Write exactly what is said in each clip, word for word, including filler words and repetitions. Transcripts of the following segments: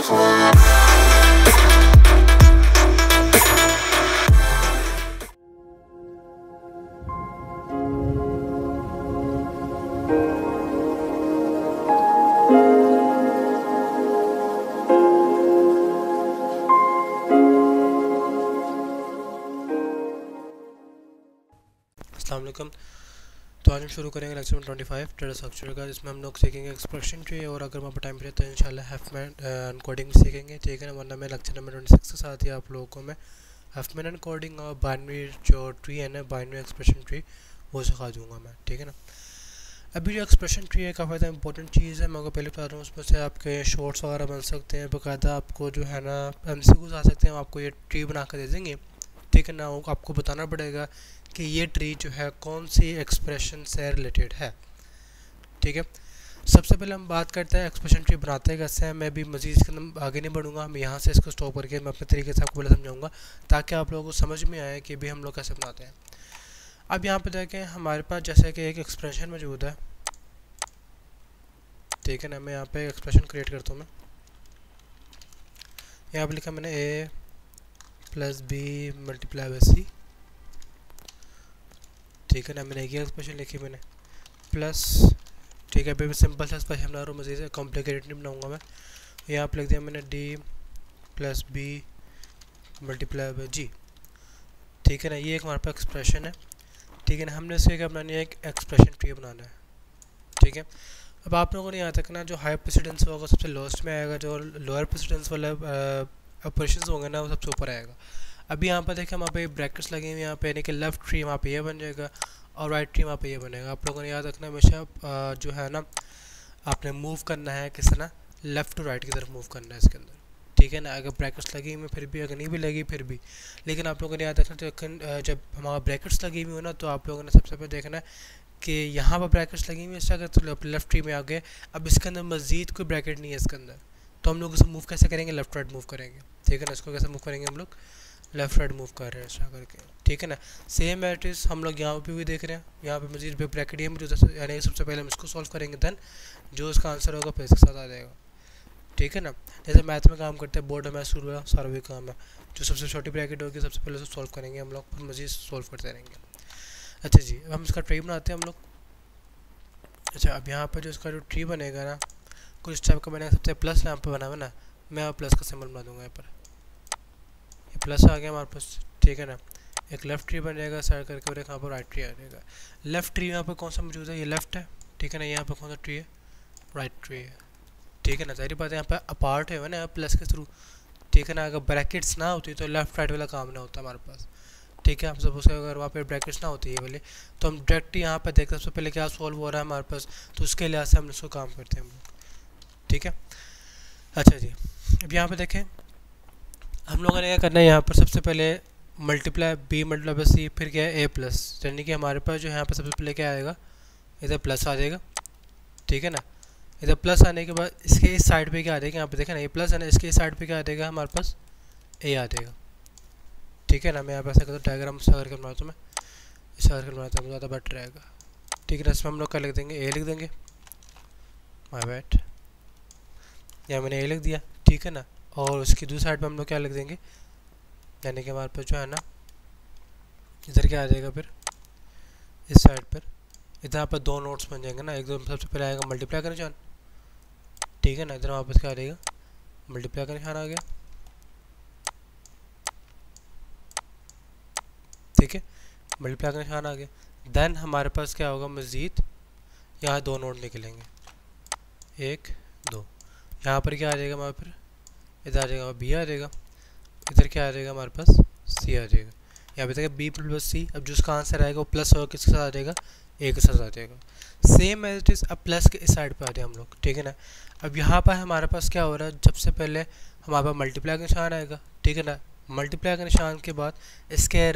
अस्सलामुअलैकुम। तो आज हम शुरू करेंगे लेक्चर नंबर पच्चीस डेटा स्ट्रक्चर का, जिसमें हम लोग सीखेंगे एक्सप्रेशन ट्री, और अगर वहाँ पर टाइम मिले तो इंशाल्लाह हाफ मैन एन्कोडिंग सीखेंगे, ठीक है ना। वरना मैं लेक्चर नंबर छब्बीस के साथ ही आप लोगों को मैं हाफ मैन एन्कोडिंग और बाइनरी जो ट्री है ना, बाइनरी एक्सप्रेशन ट्री, वो सिखा दूँगा मैं, ठीक है ना। अभी जो एक्सप्रेशन ट्री है काफ़ी ज़्यादा इंपॉर्टेंट चीज़ है, मैं आपको पहले बता रहा हूँ। उसमें से आपके शॉर्ट्स वगैरह बन सकते हैं, बाकायदा आपको जो है ना एमसीक्यूज आ सकते हैं, हम आपको ये ट्री बना कर दे देंगे, ठीक है ना। आपको बताना पड़ेगा कि ये ट्री जो है कौन सी एक्सप्रेशन से रिलेटेड है, ठीक है। सबसे पहले हम बात करते हैं एक्सप्रेशन ट्री बनाते कैसे हैं। मैं भी मज़ीद इसके आगे नहीं बढ़ूँगा, हम यहाँ से इसको स्टॉप करके मैं अपने तरीके से आपको पहले समझाऊँगा, ताकि आप लोगों को समझ में आए कि भी हम लोग कैसे बनाते हैं। अब यहाँ पर देखें, हमारे पास जैसे कि एक एक्सप्रेशन मौजूद है, ठीक है ना। मैं यहाँ पर एक्सप्रेशन क्रिएट करता हूँ। मैं यहाँ पर लिखा मैंने A plus B multiply by C, ठीक है ना। मैंने ये एक्सप्रेशन लिखी मैंने प्लस, ठीक है। अभी सिंपल सा एक्सप्रेशन बना रहा हूँ, मज़े से कॉम्प्लिकेटेड नहीं बनाऊँगा मैं। यहाँ पर लिख दिया मैंने D plus B multiply by G, ठीक है ना। ये एक हमारे पास एक्सप्रेशन है, ठीक है ना। हमने इससे क्या बनानी है, एक एक्सप्रेशन ट्री बनाना है, ठीक है। अब आप लोगों ने यहाँ तक ना जो हाई प्रेसिडेंस होगा सबसे लोएस्ट में आएगा, जो लोअर प्रेसिडेंस वाला ऑपरेशन होंगे ना वो सबसे ऊपर आएगा। अभी यहाँ पर देखें, वहाँ पे ब्रैकेट्स लगे हुए यहाँ पे, यानी कि लेफ्ट ट्री वहाँ पे ये बन जाएगा और राइट ट्री वहाँ पे ये बनेगा। आप लोगों ने याद रखना हमेशा जो है ना, आपने मूव करना है किस तरह, लेफ़्ट टू राइट की तरफ मूव करना है इसके अंदर, ठीक है ना। अगर ब्रैकेट्स लगी हुई फिर भी, अगर नहीं भी लगी फिर भी, लेकिन आप लोगों ने याद रखना तो जब हमारा ब्रैकेट्स लगी हुई हो ना, तो आप लोगों ने सबसे पहले देखना है कि यहाँ पर ब्रैकेट्स लगी हुई है, अगर तो लेफ्ट ट्री में आ गए। अब इसके अंदर मज़ीद कोई ब्रैकेट नहीं है इसके अंदर, तो हम लोग इसे मूव कैसे करेंगे, लेफ्ट राइट मूव करेंगे, ठीक है ना। इसको कैसे मूव करेंगे, हम लोग लेफ्ट राइट मूव कर रहे हैं ऐसा करके, ठीक है ना। सेम एट्रीज हम लोग यहाँ पे भी देख रहे हैं, यहाँ पे मजीद पे ब्रैकेट है जो, यानी सबसे पहले हम इसको सॉल्व करेंगे, दैन जो इसका आंसर होगा फिर इसके साथ आ जाएगा, ठीक है ना। जैसे मैथ में काम करते हैं, बोर्ड मैथ शुरू है सारा भी काम है, जो सबसे छोटी ब्रैकेट होगी सबसे पहले उसको सॉल्व करेंगे हम लोग, मजीद सॉल्व करते रहेंगे। अच्छा जी, हम इसका ट्री बनाते हैं हम लोग। अच्छा, अब यहाँ पर जो इसका जो ट्री बनेगा ना, कुछ इस टाइप का बनेगा। सबसे प्लस यहाँ पर बना हुआ ना, मैं प्लस का सिंबल बना दूँगा यहाँ पर, ये प्लस आ गया हमारे पास, ठीक है ना। एक लेफ़्ट ट्री बन जाएगा सर करके, और एक यहाँ पर राइट ट्री आ जाएगा। लेफ़्ट ट्री यहाँ पर कौन सा मौजूद है, ये लेफ़्ट है, ठीक है ना। यहाँ पर कौन सा ट्री है, राइट ट्री है, ठीक है ना। सारी बात यहाँ पर अपार्ट है ना प्लस के थ्रू, ठीक है ना। अगर ब्रैकेट्स ना होती तो लेफ्ट राइट वाला काम ना होता हमारे पास, ठीक है। हम सब उसे अगर वहाँ पे ब्रैकेट्स ना होती है वाले, तो हम डायरेक्ट यहाँ पर देखते सबसे पहले क्या सॉल्व हो रहा है हमारे पास, तो उसके लिहाज से हम इसको काम करते हैं हम लोग, ठीक है। अच्छा जी, अब यहाँ पर देखें हम लोगों ने क्या करना है, यहाँ पर सबसे पहले multiply B multiply plus C, फिर क्या है ए प्लस, यानी कि हमारे पास जो है यहाँ पर सबसे पहले क्या आएगा, इधर प्लस आ जाएगा, ठीक है ना। इधर प्लस आने के बाद इसके इस साइड पे क्या आ जाएगा, यहाँ पे देखें ना ये प्लस है ना, इसके इस साइड पे क्या आ जाएगा हमारे पास, ए आ जाएगा, ठीक है ना। मैं यहाँ पर ऐसा करता हूँ डायग्राम से करके बनाता हूँ, मैं इस करके बनाता हूँ ज़्यादा बेटर रहेगा, ठीक है ना। इसमें हम लोग क्या लिख देंगे, ए लिख देंगे, माय बैड, यहाँ मैंने ए लिख दिया, ठीक है ना। और उसकी दूसरी साइड पे हम लोग क्या लिख देंगे, यानी कि हमारे पास जो है ना इधर क्या आ जाएगा, फिर इस साइड पर इधर यहाँ पर दो नोट्स बन जाएंगे ना। एक दो सबसे पहले आएगा मल्टीप्लाई का निशान, ठीक है ना। इधर वापस क्या आ जाएगा, मल्टीप्लाई का निशान आ गया, ठीक है, मल्टीप्लाई का निशान आ गया। देन हमारे पास क्या होगा, मज़ीद यहाँ दो नोट निकलेंगे, एक दो, यहाँ पर क्या आ जाएगा हमारे, फिर इधर आ जाएगा बी आ जाएगा, इधर क्या आ जाएगा हमारे पास, सी आ जाएगा। यहाँ पे देखिए बी प्लस सी, अब जो उसका आंसर आएगा वो प्लस होगा, किसके साथ आ जाएगा, ए के साथ आ जाएगा। सेम एज इट इज़, अब प्लस के इस साइड पे आ जाए हम लोग, ठीक है ना। अब यहाँ पर हमारे पास क्या हो रहा है, सबसे पहले हमारे पास मल्टीप्लाई का निशान आएगा, ठीक है ना। मल्टीप्लाई के निशान के बाद इसके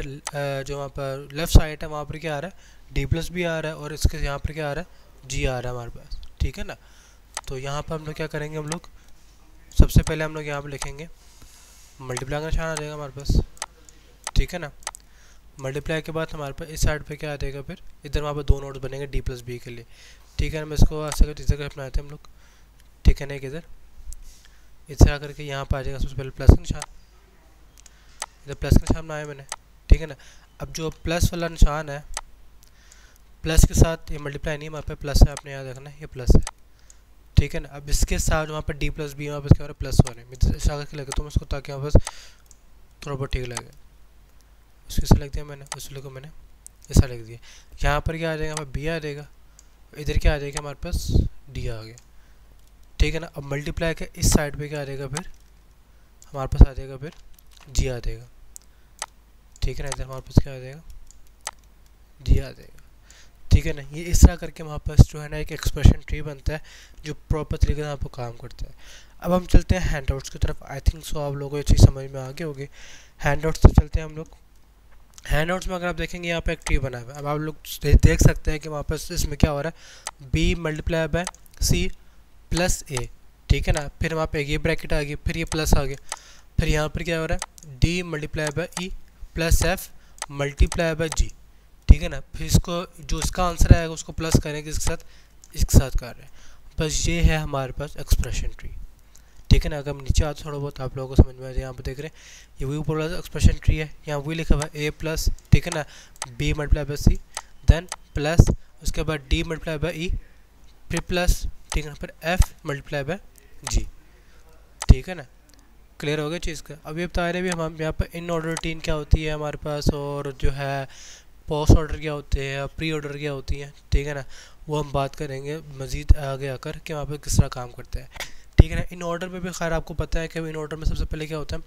जो वहाँ पर लेफ्ट साइड है वहाँ पर क्या आ रहा है, डी प्लस बी आ रहा है, और इसके यहाँ पर क्या आ रहा है, जी आ रहा है हमारे पास, ठीक है ना। तो यहाँ पर हम लोग क्या करेंगे, हम लोग सबसे पहले हम लोग यहाँ पर लिखेंगे मल्टीप्लाई का निशान आ जाएगा हमारे पास, ठीक है ना। मल्टीप्लाई के बाद हमारे पास इस साइड पे क्या आ जाएगा, फिर इधर वहाँ पर दो नोट्स बनेंगे डी प्लस बी के लिए, ठीक है ना। मैं इसको ऐसा कर इधर अपनाते हैं हम लोग, ठीक है ना। एक इधर इससे आकर के यहाँ पर आ जाएगा। सबसे पहले प्लस का निशान, इधर प्लस का निशान बनाया मैंने, ठीक है ना। अब जो प्लस वाला निशान है प्लस के साथ, ये मल्टीप्लाई नहीं है, वहाँ पे प्लस है, आपने याद रखना है ये प्लस है, ठीक है ना। अब इसके साथ वहाँ पर डी प्लस बी है, वहाँ पर इसके बारे प्लस वन है। मैं ऐसा करके लगाता हूँ उसको ताकि वहाँ पर थोड़ा बहुत ठीक लगे। उसके साथ लिख दिया मैंने, उस को मैंने ऐसा लिख दिया। यहाँ पर क्या आ जाएगा, हमारा बी आ जाएगा, इधर क्या आ जाएगा हमारे पास डी आ गया, ठीक है ना। अब मल्टीप्लाई का इस साइड पे क्या आ जाएगा, फिर हमारे पास आ जाएगा फिर जी आ जाएगा, ठीक है ना। इधर हमारे पास क्या आ जाएगा, जी आ जाएगा, ठीक है ना। ये इस तरह करके वहाँ पास जो है ना एक एक्सप्रेशन ट्री बनता है जो प्रॉपर तरीके से आपको काम करता है। अब हम चलते हैं हैंड आउट्स की तरफ। आई थिंक सो आप लोगों को ये चीज़ समझ में आ गई होगी। हैंड आउट्स से चलते हैं हम लोग। हैंड आउट्स में अगर आप देखेंगे यहाँ पे एक ट्री बना हुआ है। अब आप लोग देख सकते हैं कि वहाँ पर इसमें क्या हो रहा है, B multiply by C plus A, ठीक है ना। फिर वहाँ पे ये ब्रैकेट आ गई, फिर ये प्लस आ गया, फिर यहाँ पर क्या हो रहा है D multiply by E plus F multiply by G, ठीक है ना। फिर इसको जो इसका आंसर आएगा उसको प्लस करेंगे, इसके साथ इसके साथ कर रहे हैं। बस ये है हमारे पास एक्सप्रेशन ट्री, ठीक है ना। अगर हम नीचे आते थोड़ा बहुत आप लोगों को समझ में आ जाए। यहाँ पर देख रहे हैं ये वही ऊपर वाला एक्सप्रेशन ट्री है, यहाँ वही लिखा हुआ है ए प्लस, ठीक है ना, B multiply by C, then plus, उसके बाद डी मल्टीप्लाई बाय ई, फिर प्लस, ठीक है ना, फिर एफ मल्टीप्लाई बाय जी, ठीक है ना। क्लियर हो गया चीज़ का। अब ये बता रहे भी हम यहाँ पर इन ऑर्डर टीन क्या होती है हमारे पास, और जो है पोस्ट ऑर्डर क्या होते हैं, प्री ऑर्डर क्या होती है, ठीक है ना। वो हम बात करेंगे मज़ीद आगे आकर कि वहाँ पर किस तरह काम करता है, ठीक है ना। इन ऑर्डर में भी खैर आपको पता है कि इन ऑर्डर में सबसे पहले क्या होता है,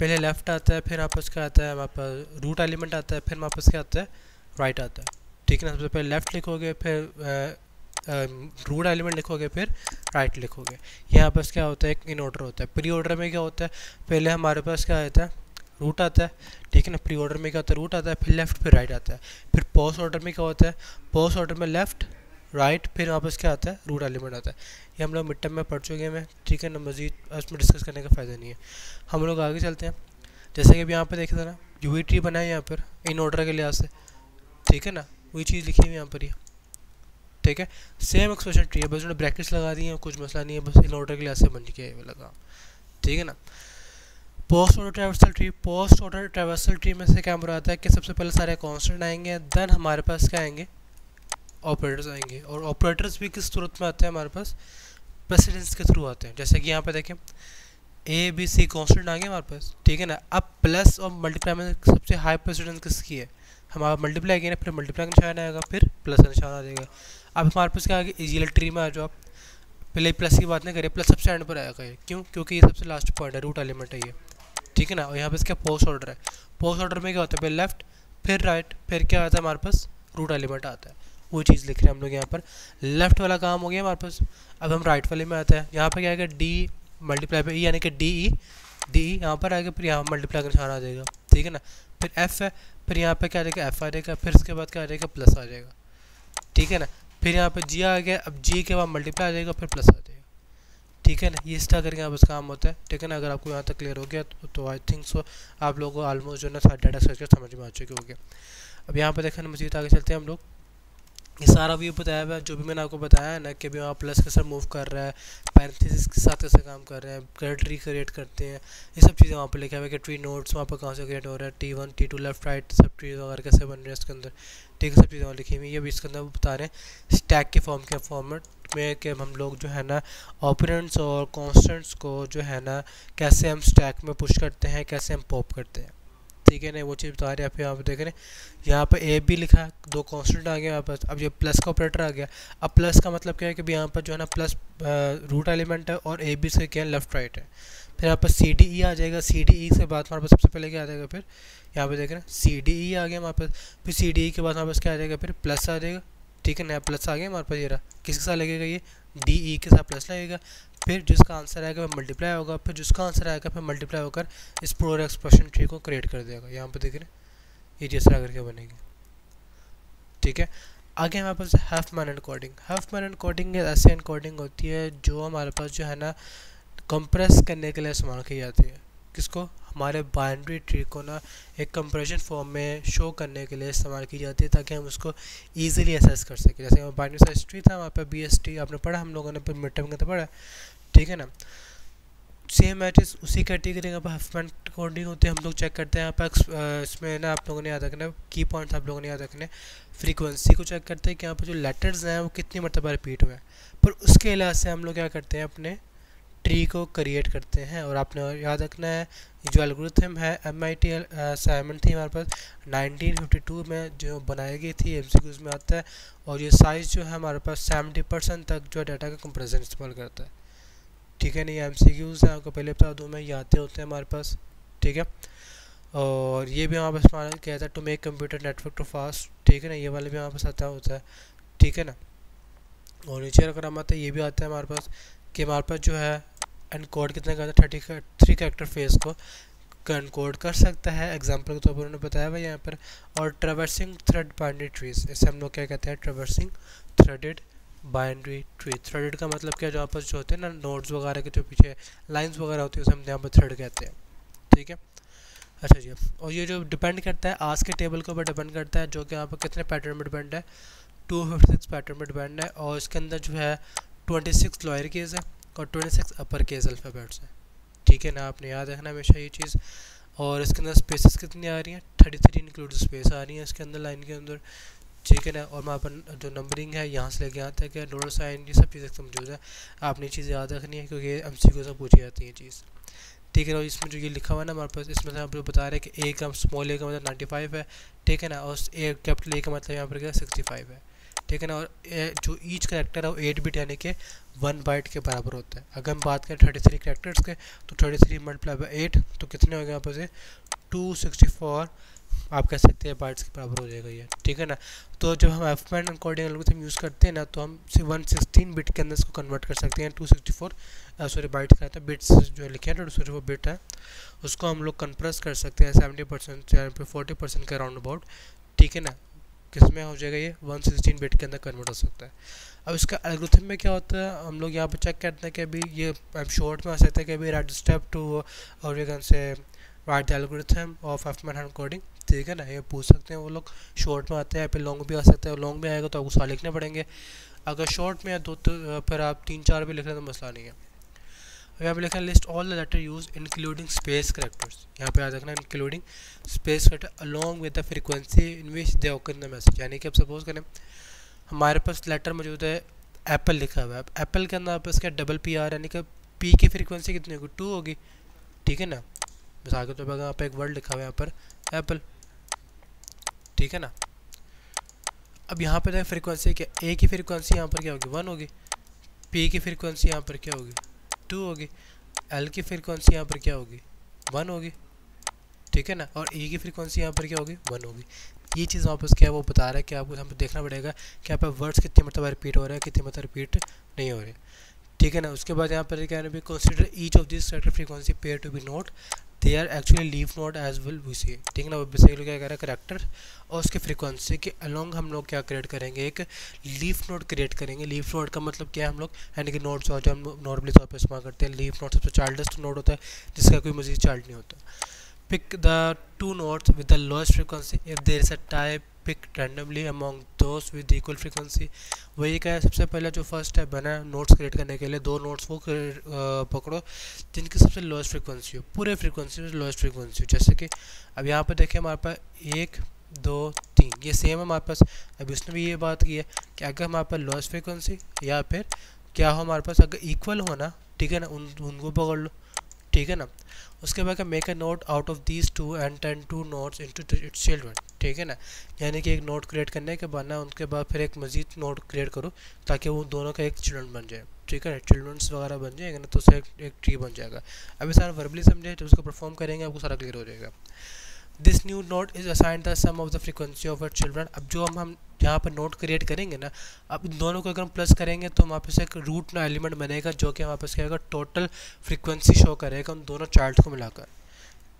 पहले लेफ़्ट आता है, फिर आपस क्या आता है वहाँ पर रूट एलिमेंट आता है, फिर वहाँ पर क्या आता है राइट आता है, ठीक है ना। सबसे पहले लेफ़्ट लिखोगे, फिर रूट एलिमेंट लिखोगे, फिर राइट लिखोगे। यहाँ पर क्या होता है एक इन ऑर्डर होता है। प्री ऑर्डर में क्या होता है, पहले हमारे पास क्या आता है रूट आता है, ठीक है ना। प्री ऑर्डर में क्या होता है रूट आता है, फिर लेफ़्ट फिर राइट आता है। फिर पोस्ट ऑर्डर में क्या होता है, पोस्ट ऑर्डर में लेफ़्ट राइट right, फिर वापस क्या आता है रूट एलिमेंट आता है। ये हम लोग मिड टर्म में पढ़ चुके हैं, ठीक है ना। मज़ीद उसमें डिस्कस करने का फ़ायदा नहीं है। हम लोग आगे चलते हैं। जैसे कि अब यहाँ पर देखा था ना यू वी ट्री बना है यहाँ पर इन ऑर्डर के लिहाज से, ठीक है ना, वही चीज़ लिखी हुई यहाँ पर ही, ठीक है। सेम एक्सप्रेशन ट्री है, बस उन्होंने ब्रैकेट्स लगा दी हैं, कुछ मसला नहीं है, बस इन ऑर्डर के लिहाज से बन गया है लगा, ठीक है ना। Post order traversal tree, post order traversal tree में से क्या बुराता है कि सबसे पहले सारे कॉन्स्टेंट आएंगे, देन हमारे पास क्या आएंगे ऑपरेटर्स आएंगे। और ऑपरेटर्स भी किस सूरत में आते हैं हमारे पास, प्रेसिडेंस के थ्रू आते हैं। जैसे कि यहाँ पे देखें ए बी सी कॉन्स्टेंट आ गए हमारे पास, ठीक है ना। अब प्लस और मल्टीप्लाई में सबसे हाई प्रेसिडेंस किसकी है, हमारा मल्टीप्लाई किया ना, फिर मल्टीप्लाई का निशान आएगा, फिर प्लस का निशान आ जाएगा। अब हमारे पास क्या आएगा इजीली ट्री में आ जाओ आप, पहले प्लस की बात नहीं करें, प्लस सबसे एंड पर आएगा, क्यों, क्योंकि ये सबसे लास्ट पॉइंट है, रूट एलिमेंट है ये, ठीक है ना। और यहाँ पर इसका पोस्ट ऑर्डर है, पोस्ट ऑर्डर में क्या होता है पहले लेफ्ट फिर राइट फिर क्या आता है हमारे पास रूट एलिमेंट आता है। वो चीज़ लिख रहे हैं हम लोग यहाँ पर। लेफ़्ट वाला काम हो गया हमारे पास, अब हम राइट वाले में आता है। यहाँ पर क्या आएगा डी मल्टीप्लाई पे ई, यानी कि डी ई डी ई यहाँ पर आएगा, फिर यहाँ मल्टीप्लाई का निशान आ जाएगा, ठीक है ना। फिर एफ़ है, फिर यहाँ पे क्या आ जाएगा एफ़ आ जाएगा, फिर उसके बाद क्या आ जाएगा प्लस आ जाएगा, ठीक है ना। फिर यहाँ पर जी आ गया, अब जी के बाद मल्टीप्लाई आ जाएगा, फिर प्लस आ जाएगा, ठीक है ना। ये इस तरह करके यहाँ बस काम होता है, ठीक है ना। अगर आपको यहाँ तक क्लियर हो गया तो आई थिंक सो आप लोगों को आलमोस्ट जो है ना सारा डाटा सर्च कर समझ में आ चुके हो गया। अब यहाँ पर देखना मज़ीद आगे चलते हैं हम लोग। ये सारा व्यू बताया हुआ है जो भी मैंने आपको बताया है ना, कि अभी वहाँ प्लस के साथ मूव कर रहा है, पैरेंथेसिस के साथ कैसे काम कर रहे हैं, कैसे ट्री क्रिएट करते हैं, ये सब चीज़ें वहाँ पर लिखा हुआ है कि ट्री नोड्स वहाँ पर कहाँ से क्रिएट हो रहा है, T one T two left right subtrees वगैरह कैसे बन रहे हैं इसके अंदर, ठीक है, सब चीज़ें वहाँ लिखी हुई है। अभी इसके अंदर बता रहे हैं स्टैक के फॉर्म के फॉर्मेट में कि हम लोग जो है ना ऑपरेंट्स और कॉन्स्टेंट्स को जो है ना कैसे हम स्टैक में पुश करते हैं, कैसे हम पॉप करते हैं, ठीक है ना। वो चीज़ बता रहे हैं आप। यहाँ पर देख रहे हैं यहाँ पर ए बी लिखा, दो कांस्टेंट आ गए यहाँ पर। अब ये प्लस का ऑपरेटर आ गया। अब प्लस का मतलब क्या है कि यहाँ पर जो है ना प्लस रूट एलिमेंट है और ए बी से क्या है लेफ्ट राइट है। फिर यहाँ पर सी डी ई आ जाएगा, सी डी ई से बात हमारे पास सबसे पहले क्या आ जाएगा, फिर यहाँ पर देख रहे हैं सी डी ई आ गया हमारे पास, फिर सी डी ई के बाद हमारे पास क्या आ जाएगा फिर प्लस आ जाएगा, ठीक है ना। प्लस आ गया हमारे पास, ये रहा, किसके साथ लगेगा ये डी ई के साथ प्लस लगेगा, फिर जिसका आंसर आएगा फिर मल्टीप्लाई होगा, फिर जिसका आंसर आएगा फिर मल्टीप्लाई होकर इस पूरे एक्सप्रेशन ट्री को क्रिएट कर देगा। यहाँ पर देख रहे हैं ये जिस तरह करके बनेगी, ठीक है। आगे हमारे पास Huffman encoding. Huffman encoding ऐसी एनकोडिंग होती है जो हमारे पास जो है ना कंप्रेस करने के लिए इस्तेमाल की जाती है। किसको, हमारे बाइनरी ट्री को ना एक कंप्रेशन फॉर्म में शो करने के लिए इस्तेमाल की जाती है ताकि हम उसको इजीली एसेस कर सकें। जैसे हमारा बाइनरी साइज ट्री था, वहाँ पर बी एस टी आपने पढ़ा, हम लोगों ने मिड टर्म का तो पढ़ा, ठीक है ना। सेम मैचेस उसी कैटेगरी का हाफ पॉइंट अकॉर्डिंग होते हैं, हम लोग चेक करते हैं यहाँ पर। इसमें ना आप लोगों ने याद रखना की पॉइंट्स आप लोगों ने याद रखने, फ्रीक्वेंसी को चेक करते हैं कि यहाँ पर जो लेटर्स हैं वो कितनी मरतबा रिपीट हुए हैं, पर उसके लिहाज से हम लोग क्या करते हैं अपने ट्री को क्रिएट करते हैं। और आपने याद रखना है जो एल्गोरिथम है एम आई टी असाइनमेंट थी हमारे पास नाइनटीन फिफ्टी टू में जो बनाई गई थी, एमसीक्यूज में आता है, और ये साइज़ जो है हमारे पास सेवेंटी परसेंट तक जो डाटा का कंप्रेशन इस्तेमाल करता है, ठीक है। नहीं एमसीक्यूज है आपको पहले बता दूँ मैं, ये आते होते हैं हमारे पास, ठीक है। और ये भी हमारे पास मान कहता है to make computer network to fast, ठीक है ना, ये वाले भी हमारे पास आता होता है, ठीक है ना। और नीचे अगर हम आते हैं ये भी आता है हमारे पास कि हमारे पास जो है एनकोड कितना करता है, थर्टी थ्री कैरेक्टर फेस को एनकोड कर सकता है, एग्जांपल के तौर पर उन्होंने बताया हुआ यहाँ पर। और ट्रवर्सिंग थ्रेड बाइनरी ट्रीज, इसे हम लोग क्या कहते हैं traversing threaded binary tree. Threaded का मतलब क्या, जहाँ पर जो होते हैं ना नोड्स वगैरह के जो पीछे लाइन्स वगैरह होती है उसे हम यहाँ पर थ्रेड कहते हैं, ठीक है। अच्छा जी, और ये जो डिपेंड करता है आज के टेबल के ऊपर डिपेंड करता है, जो कि यहाँ पर कितने पैटर्न में डिपेंड है, टू फिफ्टी सिक्स पैटर्न में डिपेंड है, और इसके अंदर जो है ट्वेंटी सिक्स लोअर केस है और twenty six upper case alphabets हैं, ठीक है ना, आपने याद रखना हमेशा ये चीज़। और इसके अंदर स्पेसेस कितनी आ रही हैं, थर्टी थ्री इंक्लूड स्पेस आ रही है इसके अंदर लाइन के अंदर, ठीक है ना। और वहाँ पर जो नंबरिंग है यहाँ से लेके यहाँ तक है, नोड साइन, ये सब चीज़ें समझूँ है, आपने चीज़ें याद रखनी है क्योंकि एमसीक्यू से पूछी जाती है चीज़, ठीक है ना। इसमें जो ये लिखा हुआ है ना हमारे पास, इसमें हम लोग बता रहे हैं कि ए का स्मॉल ए का मतलब नाइन्टी फाइव है, ठीक है ना, और ए कैपिटल ए का मतलब यहाँ पर क्या सिक्सटी फाइव है, ठीक है ना। और जो ईच करैक्टर है वो एट बिट यानी कि वन बाइट के बराबर होता है। अगर हम बात करें थर्टी थ्री करैक्टर्स के तो thirty three multiply by eight तो कितने हो गए यहाँ पर टू सिक्सटी फोर आप कह सकते हैं बाइट्स के बराबर हो जाएगा ये, ठीक है ना। तो जब हम Huffman encoding algorithm use करते हैं ना तो हम सिर्फ वन सिक्सटीन बिट के अंदर इसको कन्वर्ट कर सकते हैं, two sixty four sorry byte का था, बिट्स जो लिखे हैं टू सिक्सटी फोर बिट है, उसको हम लोग कंप्रेस कर सकते हैं सेवेंटी परसेंट या फिर फोर्टी परसेंट के राउंड अबाउट, ठीक है ना। किसमें हो जाएगा ये वन सिक्सटीन बिट के अंदर कन्वर्ट हो सकता है। अब इसका एल्गोरिथम में क्या होता है, हम लोग यहाँ पर चेक करते हैं कि अभी ये शॉर्ट में आ सकता है कि अभी राइट स्टेप टू और ये कौन से write the algorithm of Huffman encoding, ठीक है ना, ये पूछ सकते हैं वो लोग। शॉर्ट में आते हैं फिर लॉन्ग भी आ सकता है, लॉन्ग में आएगा तो आपको सारे लिखने पड़ेंगे, अगर शॉर्ट में दो तो फिर आप तीन चार भी लिख रहे हैं तो मसला नहीं है। अब यहाँ पर लिखा है list all the letter use including space characters, यहाँ पे याद रखना including space character along with the frequency in which they occur the message, यानी कि अब सपोज करें हमारे पास लेटर मौजूद है एप्पल लिखा हुआ है, एप्पल के अंदर आप इसका डबल पी आर यानी कि पी की फ्रीक्वेंसी कितनी होगी टू होगी, ठीक है ना। मिसाल के तौर पर यहाँ पर एक वर्ड लिखा हुआ है यहाँ पर एप्पल, ठीक है ना। अब यहाँ पर फ्रीक्वेंसी क्या, ए की फ्रीक्वेंसी यहाँ पर क्या होगी वन होगी, पी की फ्रीक्वेंसी यहाँ पर क्या होगी टू होगी, एल की फ्रीक्वेंसी यहाँ पर क्या होगी वन होगी, ठीक है ना, और ई की फ्रीक्वेंसी यहाँ पर क्या होगी वन होगी। ये चीज़ वापस क्या है वो बता रहा है कि आपको यहाँ पर देखना पड़ेगा कि यहाँ पर वर्ड्स कितने मतलब रिपीट हो रहे हैं, कितने मतलब रिपीट नहीं हो रहे, ठीक है ना। उसके बाद यहाँ पर क्या भी consider each of this character frequency pair to be node they are actually leaf node as will we see, ठीक है ना। बेसिकली क्या कह रहा है करैक्टर और उसके फ्रीक्वेंसी के अलॉन्ग हम लोग क्या क्रिएट करेंगे, एक लीफ नोट क्रिएट करेंगे। लीफ नोट का मतलब क्या है, हम लोग यानी कि नोट्स जो हम नॉर्मली तौर पर इस्तेमाल करते हैं, लीफ नोट सबसे चाइल्डस्ट नोट होता है जिसका कोई मजीद चाइल्ड नहीं होता। Pick the two nodes with the lowest frequency if there is a type pick randomly among those with equal frequency. वही क्या है, सबसे पहला जो फर्स्ट स्टेप बना है नोट्स क्रिएट करने के लिए, दो नोट्स वो पकड़ो जिनकी सबसे लोएस्ट फ्रीक्वेंसी हो, पूरे फ्रीक्वेंसी में लोएस्ट फ्रीक्वेंसी हो। जैसे कि अब यहाँ पर देखिए हमारे पास एक दो तीन, ये सेम है हमारे पास। अभी उसने भी ये बात की है कि अगर हमारे पास लोएस्ट फ्रीक्वेंसी या फिर क्या हो हमारे पास अगर इक्वल हो ना, ठीक है ना, उन उनको पकड़ लो, ठीक है ना। उसके बाद make a node out of these two and turn two nodes into its children, ठीक है ना। यानी कि एक नोट क्रिएट करने के बाद ना उनके बाद फिर एक मजीद नोट क्रिएट करो ताकि वो दोनों का एक चिल्ड्रन बन जाए, ठीक है, चिल्ड्रंस वगैरह बन जाएंगे ना तो उससे एक, एक ट्री बन जाएगा। अभी सारा वर्बली समझे तो उसको परफॉर्म करेंगे आपको सारा क्लियर हो जाएगा। This new node is assigned the sum of the frequency of our children. अब जो हम हम यहाँ पर नोट क्रिएट करेंगे ना, अब दोनों को अगर हम प्लस करेंगे तो वहाँ पर एक रूट ना एलिमेंट बनेगा जो कि वहाँ पर क्या होगा टोटल फ्रीक्वेंसी शो करेगा उन दोनों चार्ट को मिलाकर,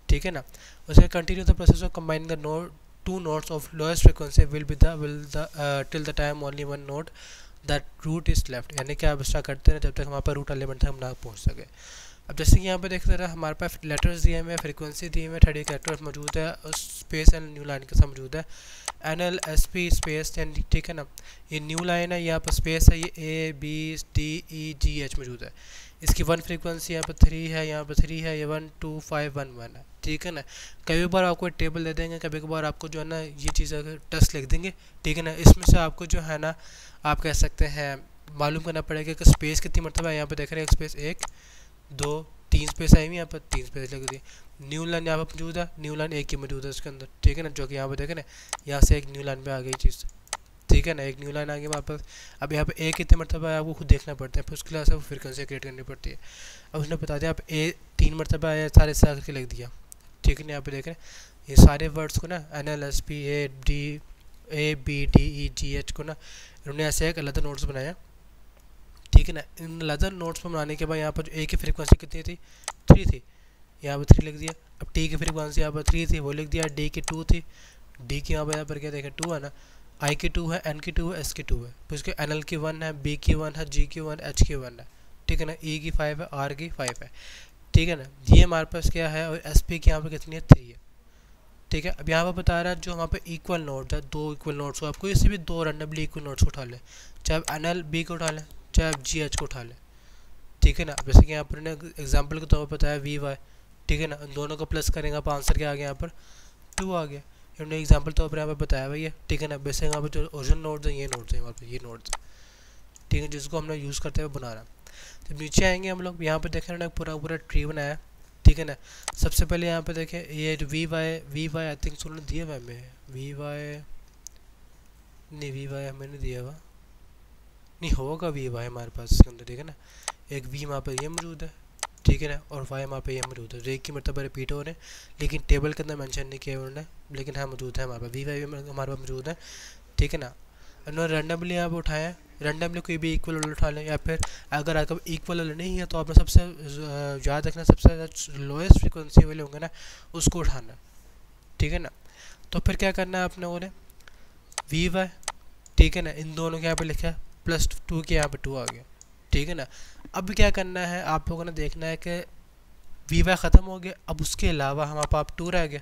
ठीक है ना। उसके continue the process of combine the node two nodes of lowest frequency will be the will the till the time only one node that root is left, यानी कि आप ऐसा करते रहें जब तक हमारे पास रूट एलिमेंट तक हम ना पहुँच सके। अब जैसे कि यहाँ पर देखते रहे हमारे पास लेटर्स दिए हुए हैं, फ्रीक्वेंसी दिए हुए हैं, थर्टी कैरेक्टर्स मौजूद है, स्पेस एंड न्यू लाइन के साथ मौजूद है, N L S P space and, ठीक है ना। ये न्यू लाइन है, यहाँ पर स्पेस है, ये A B D E G H मौजूद है। इसकी वन फ्रीक्वेंसी यहाँ पर थ्री है, यहाँ पर थ्री है, ये one two five one one है, ठीक है ना। कभी बार आपको टेबल दे देंगे, कभी कभार आपको जो है ना ये चीज़ टेस्ट लिख देंगे, ठीक है ना। इसमें से आपको जो है ना आप कह सकते हैं मालूम करना पड़ेगा कि स्पेस कितनी मरतबा है। यहाँ पर देख रहे हैं स्पेस एक दो तीन स्पेस आई हुई, यहाँ पर तीन स्पेस लग रही है। न्यू लाइन यहाँ पर मौजूद है, न्यू लाइन एक ही मौजूद है उसके अंदर, ठीक है ना, जो कि यहाँ पर देखें ना यहाँ से एक न्यू लाइन पे आ गई चीज़, ठीक है ना, एक न्यू लाइन आ गई वहाँ पर। अब यहाँ पर ए कितने मरतबा है आपको खुद देखना पड़ता है, फिर उसके लिए आपको फ्रिक्वेंसी क्रिएट करनी पड़ती है। अब उसने बता दिया आप ए तीन मरतबा आया, सारे साल के लिख दिया, ठीक है ना। यहाँ पर देख रहे हैं ये सारे वर्ड्स को ना N L S P A D A B D E G H को ना इन्होंने ऐसे एक अलग नोट्स बनाया, ठीक है ना। इन लेदर नोट्स पर बनाने के बाद यहाँ पर जो ए की फ्रीक्वेंसी कितनी थी, थ्री थी, यहाँ पर थ्री लिख दिया। अब टी की फ्रीक्वेंसी यहाँ पर थ्री थी वो लिख दिया, डी की टू थी, डी की यहाँ पर यहाँ पर क्या देखें टू है ना, आई की टू है, एन की टू है, एस की टू है, फिर उसके एन एल की वन है, बी की वन है, जी की वन, एच की वन है, ठीक है ना। ई की फाइव है, आर की फाइव है, ठीक है ना। ये हमारे पास क्या है, और एस पी की यहाँ पर कितनी है, थ्री है, ठीक है। अब यहाँ पर बता रहा है जो वहाँ पे इक्वल नोट है, दो इक्वल नोट्स को आपको इसी भी दो रैंडमली इक्वल नोट्स को उठा लें, चाहे एन एल बी को उठा लें, चाहे आप जी एच को उठा लें, ठीक है ना। जैसे कि यहाँ पर ने एग्जाम्पल के तौर पर बताया वी वाई, ठीक है ना, उन दोनों को प्लस करेंगे आप आंसर क्या आ गया, यहाँ पर टू आ गया, इन्होंने एग्जाम्पल तौर पर यहाँ पर बताया भैया, ठीक है ना। वैसे यहाँ पर जो ओरिजिनल नोट्स हैं ये नोट्स हैं यहाँ पर, ये नोट्स, ठीक है, जिसको हमने यूज़ करते हुए बना रहा। जब नीचे आएंगे हम लोग यहाँ पर देखें ना पूरा पूरा ट्री बनाया, ठीक है ना। सबसे पहले यहाँ पर देखें ये V Y V Y I think उन्होंने दिया हुआ हमें, वी वाई नहीं वी वाई हमें नहीं दिया हुआ, नहीं होगा वी वाई हमारे पास इसके अंदर, ठीक है ना। एक वी वहाँ पर यह मौजूद है, ठीक है ना, और वाई वहाँ पे यह मौजूद है। रेक की मरतबा रिपीट हो रहे हैं लेकिन टेबल के अंदर मेंशन नहीं किया उन्होंने, लेकिन हाँ मौजूद है हमारे पास, वी वाई हमारे पास मौजूद है, ठीक है ना। उन्होंने रैंडमली यहाँ पर उठाया, रैंडमली कोई भी इक्वल उठा लें, या फिर अगर आपका इक्वल नहीं है तो आपने सबसे याद रखना सबसे ज़्यादा लोएस्ट फ्रिक्वेंसी वाले होंगे ना उसको उठाना, ठीक है ना। तो फिर क्या करना है आपने, उन्हें वी वाई, ठीक है ना, इन दोनों के यहाँ पर लिखा है प्लस टू के यहाँ पे टू आ गया, ठीक है ना। अब क्या करना है आप लोगों ने देखना है कि वी वाई ख़त्म हो गया, अब उसके अलावा हमारे पास टू रह गया,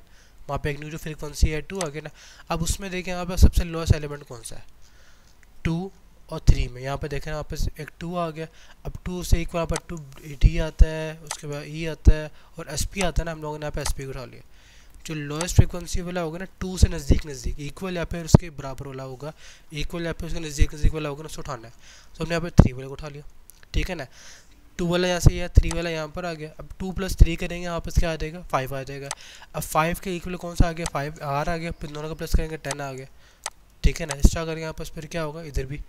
वहाँ पे एक न्यू जो फ्रिक्वेंसी है टू आ गया ना। अब उसमें देखें यहाँ पर सबसे लोएस्ट एलिमेंट कौन सा है, टू और थ्री में यहाँ पे देखें यहाँ पर एक टू आ गया। अब टू से एक वहाँ पर टू डी आता है, उसके बाद ई आता है और एस पी आता है ना, हम लोगों ने यहाँ पर एस पी उठा लिया। जो लोएस्ट फ्रिक्वेंसी वाला होगा ना टू से नज़दीक नज़दीक इक्वल या फिर उसके बराबर वाला होगा, इक्वल या फिर उसके नज़दीक नज़दीक वाला होगा ना उसको उठाना है। तो हमने यहाँ पर थ्री वाले को उठा लिया, ठीक है ना। टू वाला यहाँ से या थ्री वाला यहाँ पर आ गया। अब टू प्लस थ्री करेंगे यहाँ पर क्या आ जाएगा, फाइव आ जाएगा। अब फाइव के इक्वल कौन सा आ गया, फाइव आर आ गया, फिर दोनों का प्लस करेंगे टेन आ गया, ठीक है ना। एक्स्ट्रा करेंगे यहाँ पर फिर क्या होगा, इधर भी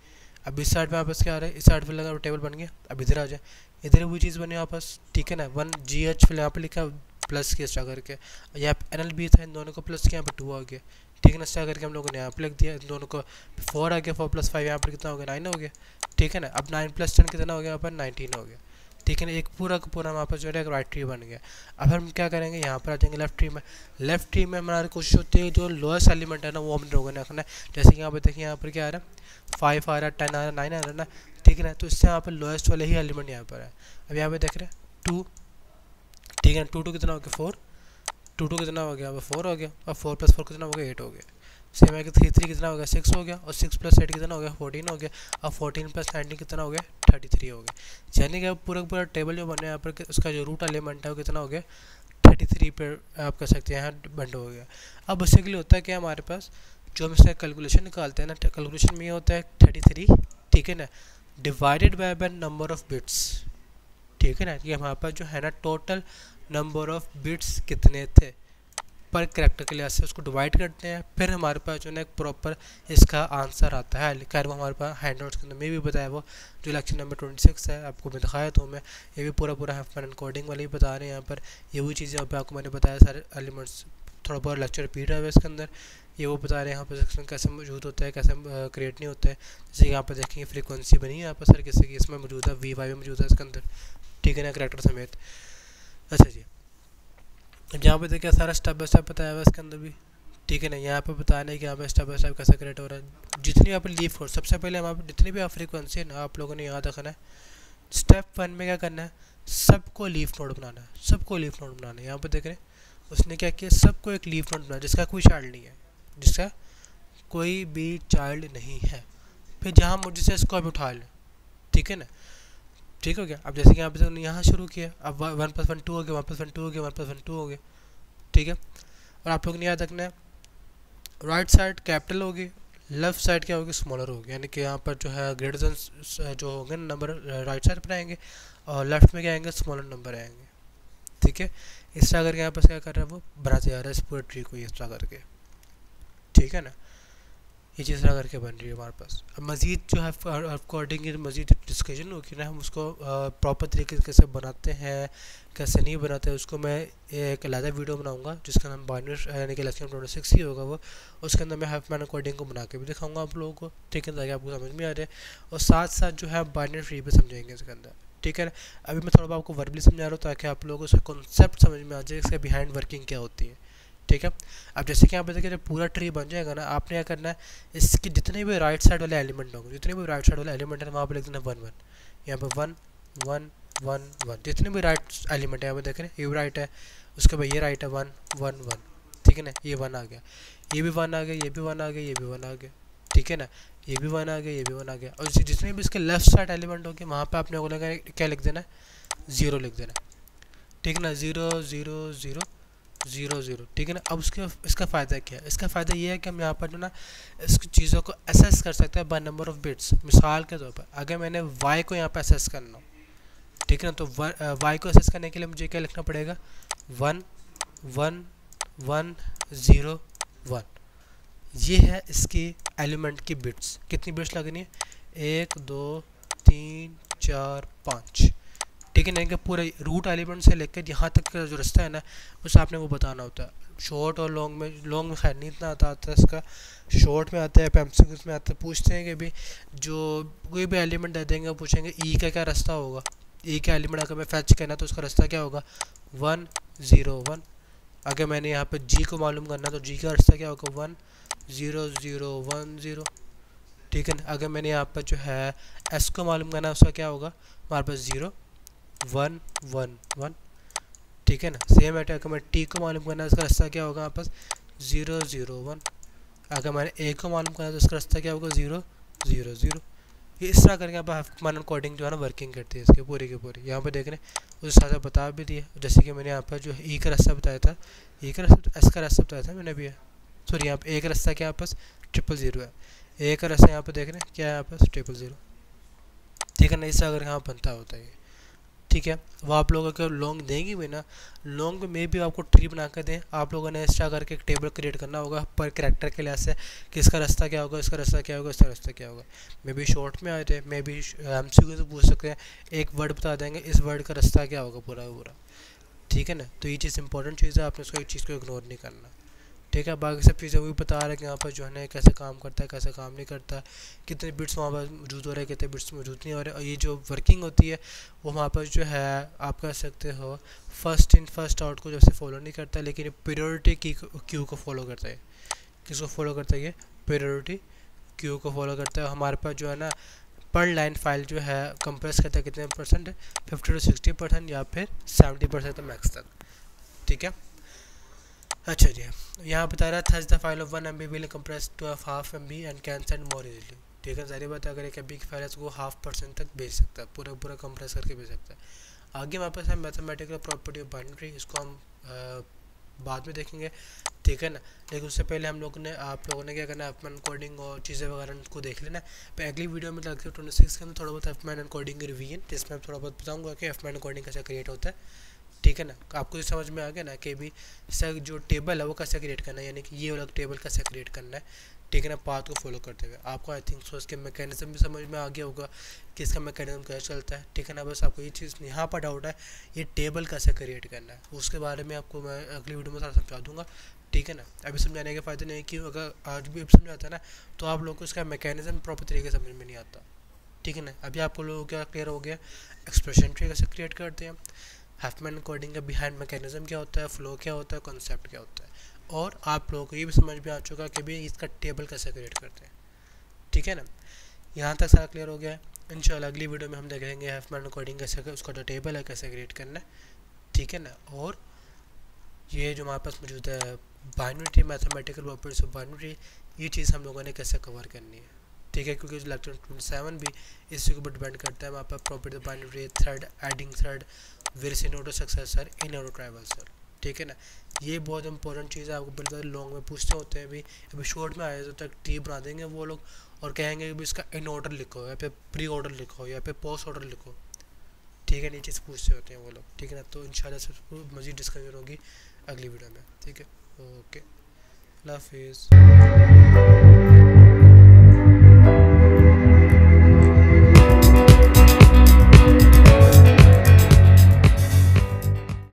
अब इस साइड में आपस क्या आ रहा है, इस साइड पर लगा टेबल बन गया। अब इधर आ जाए, इधर भी चीज़ बनी आपस, ठीक है ना। वन जी एच फिर यहाँ पर लिखा प्लस के एक्स्ट्रा करके, यहाँ पे एन एल बी था, इन दोनों को प्लस के यहाँ पे टू आ गया, ठीक है ना। एक्स्ट्रा करके हम लोगों ने यहाँ पे लिख दिया, इन दोनों को फोर आ गया, फोर प्लस फाइव यहाँ पर कितना हो गया, नाइन हो गया, ठीक है ना। अब नाइन प्लस टेन कितना हो गया, यहाँ पर नाइनटीन हो गया, ठीक है ना। एक पूरा का पूरा हमारे पास जो है राइट ट्री बन गया। अब हम क्या करेंगे यहाँ पर आ जाएंगे लेफ्ट ट्री में। लेफ्ट ट्री में हमारी कोशिश होती है जो लोएस्ट एलिमेंट है ना वो हम लोगों ने रखना है। जैसे कि यहाँ पर देखिए यहाँ पर क्या आ रहा है, फाइव आ रहा है, टेन आ रहा है, नाइन आ रहा है ना, ठीक है ना। तो इससे यहाँ पर लोएस्ट वाले ही एलिमेंट यहाँ पर है। अब यहाँ पर देख रहे हैं टू, ठीक है, टू टू कितना हो गया फोर, टू टू कितना हो गया अब फोर हो गया, और फोर प्लस फोर कितना हो गया एट हो गया। सेम है कि थ्री थ्री कितना हो गया सिक्स हो गया, और सिक्स प्लस एट कितना हो गया फोर्टीन हो गया, और फोर्टीन प्लस नाइनटीन कितना हो गया थर्टी थ्री हो गया। यानी कि अब पूरा पूरा टेबल जो बना है यहाँ पर उसका जो रूट एलिमेंट है वो कितना हो गया थर्टी थ्री पर आप कह सकते हैं यहाँ बंड हो गया। अब बेसिकली होता है क्या हमारे पास जो हम इसका कैलकुलेशन निकालते हैं ना, कैलकुलेशन में ये होता है थर्टी थ्री, ठीक है ना, divided by by number of bits, ठीक है ना। ये हमारे पास जो है ना टोटल नंबर ऑफ बिट्स कितने थे पर करैक्टर के लिए से उसको डिवाइड करते हैं, फिर हमारे पास जो है एक प्रॉपर इसका आंसर आता है। खैर वो हमारे पास हैंड नोट्स के अंदर में भी बताया, वो जो लेक्चर नंबर ट्वेंटी सिक्स है आपको मैं दिखाया, तो मैं ये भी पूरा पूरा हैंड कोडिंग वाले ही बता रहे हैं यहाँ पर। ये वही चीज़ें यहाँ पर आपको मैंने बताया सारे एलिमेंट्स, थोड़ा बहुत लेक्चर रिपीट है इसके अंदर, ये वो बता रहे हैं यहाँ पर सेक्शन कैसे मौजूद होता है, कैसे क्रिएट नहीं होता है। जैसे यहाँ पर देखेंगे फ्रीक्वेंसी बनी है यहाँ पर सर किसी की, इसमें मौजूद है वी वाई मौजूद है इसके अंदर, ठीक है ना, करैक्टर समेत। अच्छा जी, अब यहाँ पर देखिए सारा स्टेप बाय स्टेप बताया हुआ है इसके अंदर भी, ठीक है ना। यहाँ पर बताने कि यहाँ पर स्टेप बाय स्टेप कैसे क्रिएट हो रहा है। जितनी यहाँ पर लीफ हो, सबसे पहले हम आप जितनी भी आप फ्रीक्वेंसी है ना आप लोगों ने याद रखना है। स्टेप वन में क्या करना है, सबको लीफ नोड बनाना है, सबको लीफ नोड बनाना है। यहाँ पर देख रहे हैं उसने क्या किया, सबको एक लीफ नोड बनाया जिसका कोई चाइल्ड नहीं है, जिसका कोई भी चाइल्ड नहीं है। फिर जहाँ मुझे से इसको आप उठा लें, ठीक है ना। ठीक हो गया। अब जैसे कि यहाँ पे तो यहाँ शुरू किया, अब वन प्लस वन टू हो गया, वन प्लस वन टू हो गया, वन प्लस वन टू हो गया, ठीक है। और आप लोग ने याद रखना है राइट साइड कैपिटल होगी, लेफ्ट साइड क्या होगी स्मॉलर होगी, यानी कि यहाँ पर जो है ग्रेटर देन जो होंगे नंबर राइट साइड पर आएंगे और लेफ्ट में क्या आएंगे स्मॉलर नंबर आएंगे, ठीक है। इस तरह करके यहाँ पर क्या कर रहा है वो बनाते जा रहा है इस पूरे ट्री को, इस तरह करके, ठीक है ना। ये चीज़ तरह करके बन रही है हमारे पास। अब मज़ीद जो है अकॉर्डिंग मज़ीद डिस्कशन होगी ना, हम उसको प्रॉपर तरीके से कैसे बनाते हैं कैसे नहीं बनाते हैं, उसको मैं एक अलग वीडियो बनाऊंगा जिसका नाम बाइनरी यानी कि लेक्चर नंबर सिक्स ही होगा वो। उसके अंदर मैं हैफमैन अकॉर्डिंग को बना के भी दिखाऊंगा आप लोगों को, ठीक है, ताकि आपको समझ में आ जाए। और साथ साथ जो है बाइनरी ट्री भी समझाएंगे इसके अंदर, ठीक है। अभी मैं थोड़ा बहुत आपको वर्बली समझा रहा हूँ ताकि आप लोगों को उसका कॉन्सेप्ट समझ में आ जाए, इसके बिहाइंड वर्किंग क्या होती है, ठीक है। अब जैसे कि यहाँ पे देखिए जब पूरा ट्री बन जाएगा ना, आपने क्या करना है इसके जितने भी राइट साइड वाले एलिमेंट होंगे, जितने भी राइट साइड वाले एलिमेंट हैं वहाँ पे लिख देना वन वन, यहाँ पे वन वन वन वन, जितने भी राइट एलिमेंट है यहाँ पे देख रहे हैं, ये भी राइट है, उसके बाद ये राइट है, वन वन वन, ठीक है ना। ये वन आ गया, ये भी वन आ गया, ये भी वन आ गया, ये भी वन आ गया, ठीक है ना। ये भी वन आ गया, ये भी वन आ गया। और जितने भी इसके लेफ्ट साइड एलिमेंट होंगे वहाँ पर आपने बोलेगा क्या लिख देना है, ज़ीरो लिख देना, ठीक है ना, zero zero zero zero zero, ठीक है ना। अब उसके इसका फ़ायदा क्या है, इसका फ़ायदा ये है कि हम यहाँ पर जो ना इस चीज़ों को एसेस कर सकते हैं बाय नंबर ऑफ़ बिट्स। मिसाल के तौर पर अगर मैंने वाई को यहाँ पर एसेस करना हो, ठीक है ना, तो वाई को एसेस करने के लिए मुझे क्या लिखना पड़ेगा, one one one zero one, ये है इसकी एलिमेंट की बिट्स। कितनी बिट्स लगनी है, एक दो तीन चार पाँच, ठीक है ना। इनके पूरे रूट एलिमेंट से लेकर यहाँ तक का जो रास्ता है ना उस आपने वो बताना होता है। शॉर्ट और लॉन्ग में, लॉन्ग में खैर नहीं इतना आता आता इसका, शॉर्ट में आता है, एमसीक्यूज़ में आता है। पूछते हैं कि भी जो कोई भी एलिमेंट दे देंगे पूछेंगे ई का क्या रास्ता होगा, ई का एलिमेंट अगर मैं फैच करना तो उसका रास्ता क्या होगा, वन ज़ीरो वन। अगर मैंने यहाँ पर जी को मालूम करना तो जी का रास्ता क्या होगा, one zero zero one zero, ठीक है ना। अगर मैंने यहाँ पर जो है एस को मालूम करना उसका क्या होगा, हमारे पास ज़ीरो वन वन वन, ठीक है ना। सेम है, अगर मैं टी को मालूम करना है उसका रास्ता क्या होगा, यहाँ पर ज़ीरो ज़ीरो वन। अगर मैंने ए को मालूम करना है तो उसका रास्ता क्या होगा, ज़ीरो ज़ीरो ज़ीरो। ये इस तरह करके यहाँ पर हैफमैन अकॉर्डिंग जो है ना वर्किंग करती है इसके पूरी के पूरी। यहाँ पर देख रहे हैं उस साथ बता भी दिया, जैसे कि मैंने यहाँ पर जो ई का रास्ता बताया था, ई का रास्ता, एस का रास्ता बताया था मैंने अभी, सॉरी यहाँ पर ए का रास्ता क्या यहाँ पर ट्रिपल ज़ीरो है, ए का रास्ता यहाँ पर देख रहे हैं क्या है यहाँ पर ट्रिपल ज़ीरो, ठीक है ना। इस तरह करके यहाँ बनता होता है, ठीक है। वह आप लोगों को लॉन्ग देंगे भी ना, लॉन्ग में भी आपको ट्री बना कर दें, आप लोगों ने एक्स्ट्रा करके एक टेबल क्रिएट करना होगा पर करैक्टर के लिहाज से कि इसका रास्ता क्या होगा, इसका रास्ता क्या होगा, इसका रास्ता क्या होगा। मे बी शॉर्ट में आ जाए, मे बी हम सीखो से पूछ सकते हैं, एक वर्ड बता देंगे इस वर्ड का रास्ता क्या होगा पूरा पूरा, ठीक है ना। तो ये चीज़ इंपॉर्टेंट चीज़ है, आपने उसको एक चीज़ को इग्नोर नहीं करना, ठीक है। बाकी सब चीज़ें वही बता रहे हैं कि यहाँ पर जो है ना कैसे काम करता है कैसे काम नहीं करता है, कितने बिट्स वहाँ पर मौजूद हो रहे हैं कितने बिट्स मौजूद नहीं हो रहे। और ये जो वर्किंग होती है वो वहाँ पर जो है आप कह सकते हो फर्स्ट इन फर्स्ट आउट को जैसे फॉलो नहीं करता, लेकिन ये प्रायोरिटी क्यू को फॉलो करता है। किसको फॉलो करता है, ये प्रायोरिटी क्यू को फॉलो करता है। हमारे पास जो है ना पर लाइन फाइल जो है कंप्रेस करता है कितने percent, fifty to sixty percent या फिर सेवेंटी परसेंट मैक्स तक, ठीक है। अच्छा जी, यहाँ बता रहा था the file of one M B will compress to half M B and can send more easily, ठीक है। जारी बात अगर एक एम बी की फाइल है तो वो हाफ परसेंट तक भेज सकता है, पूरा पूरा कंप्रेस करके भेज सकता है। आगे हमारे पास है मैथमेटिकल प्रॉपर्टी ऑफ बाइनरी, इसको हम आ, बाद में देखेंगे, ठीक है ना। लेकिन उससे पहले हम लोगों ने आप लोगों ने क्या करना है हैफमैन अकॉर्डिंग और चीज़ें वगैरह को देख लेना। पर अगली वीडियो में लगती है ट्वेंटी सिक्स के अंदर थोड़ा बहुत हैफमैन अकॉर्डिंग रिवीजन, जिसमें थोड़ा बहुत बताऊँगा कि हैफमैन अकॉर्डिंग कैसे क्रिएट होता है, ठीक है ना। आपको ये समझ में आ गया ना कि भी सर जो टेबल है वो कैसे क्रिएट करना है, यानी कि ये वाला टेबल कैसे क्रिएट करना है, ठीक है ना, पाथ को फॉलो करते हुए। आपको आई थिंक सो इसके मैकेनिज्म भी समझ में आ गया होगा कि इसका मैकेनिज्म कैसे चलता है, ठीक है ना। बस आपको ये चीज़ यहाँ पर डाउट है ये टेबल कैसे क्रिएट करना है, उसके बारे में आपको मैं अगली वीडियो में थोड़ा समझा दूँगा, ठीक है ना। अभी समझाने का फ़ायदा नहीं, क्यों अगर आज भी अब समझाता है ना तो आप लोग को इसका मैकेनिज्म प्रॉपर तरीके से समझ में नहीं आता, ठीक है ना। अभी आपको लोगों को क्या क्लियर हो गया, एक्सप्रेशन ट्री कैसे क्रिएट करते हैं, हैफमैन अकॉर्डिंग का बिहाइंड मैकेनिज्म क्या होता है, फ्लो क्या होता है, कॉन्सेप्ट क्या होता है, और आप लोगों को ये भी समझ में आ चुका है कि भी इसका टेबल कैसे क्रिएट करते हैं, ठीक है ना। यहाँ तक सारा क्लियर हो गया है। इंशाल्लाह अगली वीडियो में हम देखेंगे हैफमैन अकॉर्डिंग कैसे उसका जो टेबल है कैसे क्रिएट करना है, ठीक है ना। और ये जो हमारे पास मौजूद है binary mathematical properties of binary, ये चीज़ हम लोगों ने कैसे कवर करनी है, ठीक है, क्योंकि इलेक्ट्रॉन ट्वेंटी सेवन भी इसी के ऊपर डिपेंड करता है। वहाँ पर property of binary thread, adding thread, various in order successor, in order traversal, ठीक है ना। ये बहुत इंपॉर्टेंट चीज़ है, आपको बिल्कुल लॉन्ग में पूछते होते हैं। अभी अभी शॉर्ट में आए तो तक टी बना देंगे वो लोग और कहेंगे कि भी इसका इन ऑर्डर लिखो या फिर प्री ऑर्डर लिखो या फिर पोस्ट ऑर्डर लिखो, ठीक है। नीचे से पूछते होते हैं वो लोग, ठीक है ना। तो इंशाल्लाह मज़ीद डिस्कशन होगी अगली वीडियो में, ठीक है। ओके, अल्लाह हाफिज़।